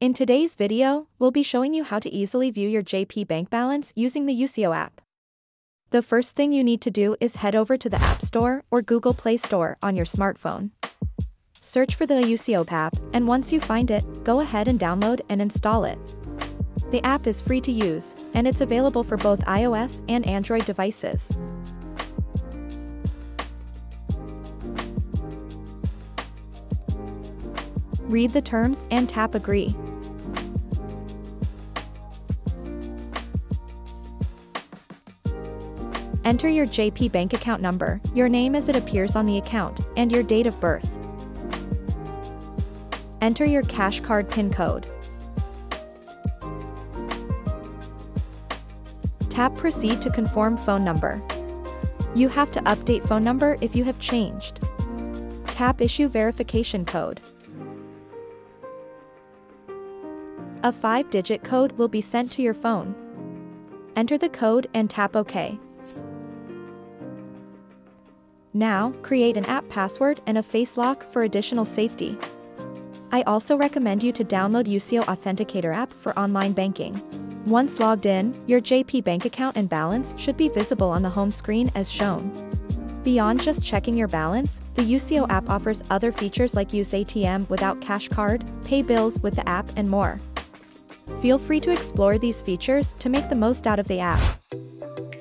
In today's video, we'll be showing you how to easily view your JP Bank balance using the UCO app. The first thing you need to do is head over to the App Store or Google Play Store on your smartphone. Search for the UCO app, and once you find it, go ahead and download and install it. The app is free to use, and it's available for both iOS and Android devices. Read the terms and tap Agree. Enter your JP Bank account number, your name as it appears on the account, and your date of birth. Enter your cash card PIN code. Tap Proceed to confirm phone number. You have to update phone number if you have changed. Tap Issue verification code. A 5-digit code will be sent to your phone. Enter the code and tap OK. Now, create an app password and a face lock for additional safety. I also recommend you to download UCO Authenticator app for online banking. Once logged in, your JP Bank account and balance should be visible on the home screen as shown. Beyond just checking your balance, the UCO app offers other features like use ATM without cash card, pay bills with the app, and more. Feel free to explore these features to make the most out of the app.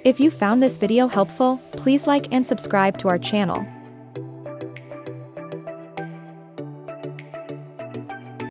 If you found this video helpful, please like and subscribe to our channel.